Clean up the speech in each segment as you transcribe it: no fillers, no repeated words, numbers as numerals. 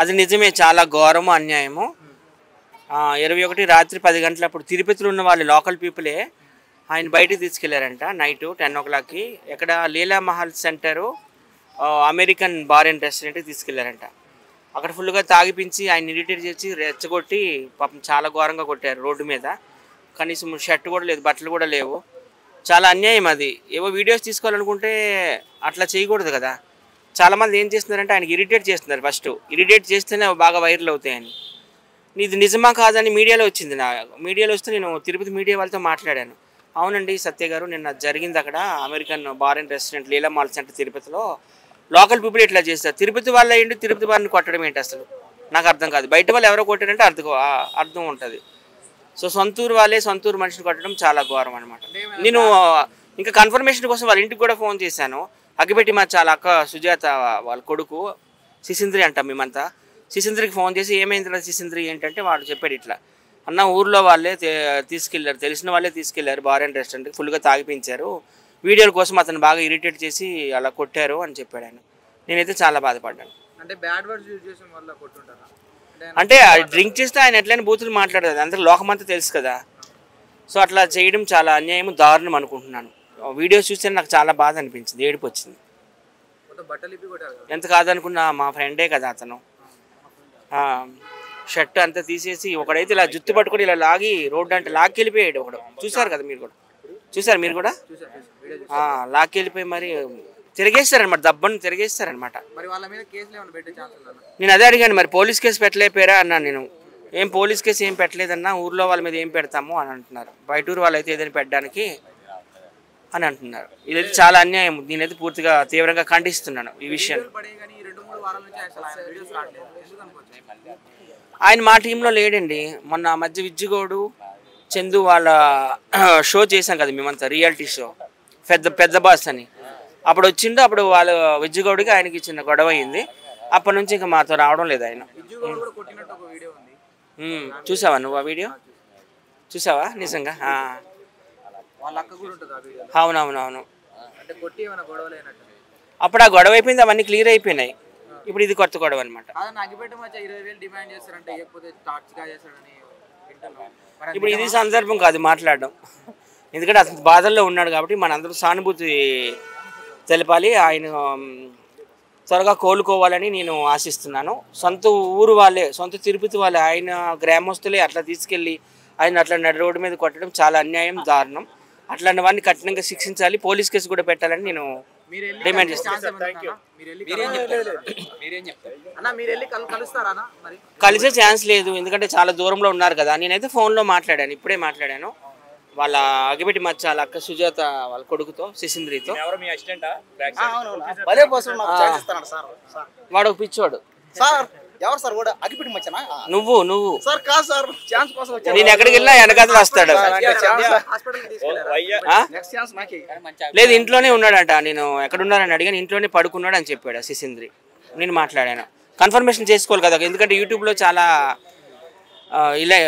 అది నిజమే, చాలా ఘోరము అన్యాయము. 21 రాత్రి 10 గంటలప్పుడు తిరుపతిలో ఉన్న వాళ్ళు లోకల్ పీపులే ఆయన బయటకు తీసుకెళ్లారంట. నైట్ 10 o'clockకి ఎక్కడ Leela Mahal centre American bar and రెస్టారెంట్కి తీసుకెళ్లారంట. అక్కడ ఫుల్గా తాగిపించి ఆయన ఇరిటేట్ చేసి రెచ్చగొట్టి పాపం చాలా ఘోరంగా కొట్టారు. రోడ్డు మీద కనీసం షర్ట్ కూడా లేదు, బట్టలు కూడా లేవు. చాలా అన్యాయం అది. ఏవో వీడియోస్ తీసుకోవాలనుకుంటే అట్లా చేయకూడదు కదా. చాలామంది ఏం చేస్తున్నారంటే ఆయనకి ఇరిటేట్ చేస్తున్నారు. ఫస్ట్ ఇరిటేట్ చేస్తేనే బాగా వైరల్ అవుతాయని. ఇది నిజమా కాదని మీడియాలో వచ్చింది. నా మీడియాలో వస్తే నేను తిరుపతి మీడియా వాళ్ళతో మాట్లాడాను. అవునండి సత్య గారు, నిన్న జరిగింది అక్కడ American bar and restaurant Leela mall centre తిరుపతిలో లోకల్ పీపుల్ ఇట్లా చేస్తారు. తిరుపతి వాళ్ళు ఏంటి తిరుపతి వారిని కొట్టడం ఏంటి అసలు నాకు అర్థం కాదు. బయట వాళ్ళు ఎవరో కొట్టారంటే అర్థం ఉంటుంది. సో సొంతూరు వాళ్ళే సొంతూరు మనిషిని కొట్టడం చాలా ఘోరం అనమాట. నేను ఇంకా కన్ఫర్మేషన్ కోసం వాళ్ళ ఇంటికి కూడా ఫోన్ చేశాను. అగ్గిపెట్టి మా చాలా అక్క సుజాత వాళ్ళ కొడుకు శిశింద్రి అంటాం మేమంతా, శిశింద్రికి ఫోన్ చేసి ఏమైంది శిశింద్రి ఏంటంటే వాడు చెప్పాడు ఇట్లా అన్న ఊర్లో వాళ్ళే తీసుకెళ్లారు, తెలిసిన వాళ్ళే తీసుకెళ్లారు బార్ అండ్ రెస్టారెంట్కి, ఫుల్గా తాగిపించారు, వీడియోల కోసం అతను బాగా ఇరిటేట్ చేసి అలా కొట్టారు అని చెప్పాడు ఆయన. నేనైతే చాలా బాధపడ్డాను. అంటే బ్యాడ్ వర్డ్స్ యూజ్ చేసిన వల్ల కొట్టుంటారా? అంటే డ్రింక్ చేస్తే ఆయన ఎట్లయినా బూతులు మాట్లాడదు, అందరూ లోకమంతా తెలుసు కదా. సో అట్లా చేయడం చాలా అన్యాయం, దారుణం అనుకుంటున్నాను. వీడియోస్ చూస్తే నాకు చాలా బాధ అనిపించింది, ఏడుపు వచ్చింది. ఎంత కాదనుకున్నా మా ఫ్రెండే కదా అతను, షర్ట్ అంతా తీసేసి ఒకడైతే ఇలా జుత్తు పట్టుకుని ఇలా లాగి రోడ్డు అంటే లాక్కెళ్ళిపోయాడు ఒకడు. చూసారు కదా మీరు కూడా, చూసారు మీరు కూడా, లాక్కెళ్ళిపోయి మరి తిరిగేస్తారనమాట, దబ్బను తిరిగేస్తారనమాట. నేను అదే అడిగాను, మరి పోలీస్ కేసు పెట్టలేపోయారా అన్నాను నేను. ఏం పోలీస్ కేసు ఏం పెట్టలేదన్నా, ఊర్లో వాళ్ళ మీద ఏం పెడతాము అని అంటున్నారు. బయట ఊరు వాళ్ళు అయితే ఏదైనా పెట్టడానికి అని అంటున్నారు. ఇదైతే చాలా అన్యాయం. నేనైతే పూర్తిగా తీవ్రంగా ఖండిస్తున్నాను ఈ విషయాన్ని. ఆయన మా టీంలో లేడండి. మొన్న మధ్య విజ్జుగోడు చందు వాళ్ళ షో చేశాం కదా మేమంతా, రియాలిటీ షో పెద్ద పెద్ద బాస్ అని, అప్పుడు వచ్చిండు. అప్పుడు వాళ్ళు విజ్జుగౌడికి ఆయనకి చిన్న గొడవ అయింది. అప్పటి నుంచి ఇంకా మాతో రావడం లేదు ఆయన. చూసావా నువ్వు ఆ వీడియో? చూసావా? నిజంగా అవునవునవును. అప్పుడు ఆ గొడవ అయిపోయింది, అవన్నీ క్లియర్ అయిపోయినాయి. ఇప్పుడు ఇది కొత్త గొడవ అనమాట. ఇప్పుడు ఇది సందర్భం కాదు మాట్లాడడం, ఎందుకంటే అతను బాధల్లో ఉన్నాడు కాబట్టి మనందరూ సానుభూతి తెలపాలి. ఆయన త్వరగా కోలుకోవాలని నేను ఆశిస్తున్నాను. సొంత ఊరు వాళ్ళే, సొంత తిరుపతి వాళ్ళే, ఆయన గ్రామస్తులే అట్లా తీసుకెళ్ళి ఆయన అట్లా నడి రోడ్డు మీద కొట్టడం చాలా అన్యాయం, దారుణం. అట్లాంటి వాడిని కఠినంగా శిక్షించాలి, పోలీస్ కేసు కూడా పెట్టాలని నేను డిమాండ్ చేస్తాను. కలిసే ఛాన్స్ లేదు ఎందుకంటే చాలా దూరంలో ఉన్నారు కదా. నేనైతే ఫోన్లో మాట్లాడాను, ఇప్పుడే మాట్లాడాను వాళ్ళ అగ్గిపెట్టి మచ్చాల అక్క సుజాత వాళ్ళ కొడుకుతో, శిశింద్రితో. వాడు ఒక పిచ్చోడు. నువ్వు నువ్వు నేను ఎక్కడికి వెళ్ళినా వెనకాతలు వస్తాడు. లేదు ఇంట్లోనే ఉన్నాడంట. నేను ఎక్కడున్నారని అడిగాను, ఇంట్లోనే పడుకున్నాడు అని చెప్పాడు శిశింద్రి. నేను మాట్లాడాను, కన్ఫర్మేషన్ చేసుకోవాలి కదా, ఎందుకంటే యూట్యూబ్లో చాలా ఇలా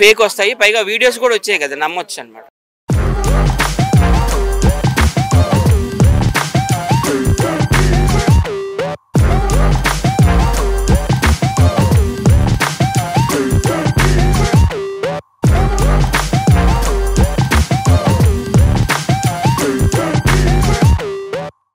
ఫేక్ వస్తాయి, పైగా వీడియోస్ కూడా వచ్చాయి కదా, నమ్మొచ్చు అన్నమాట.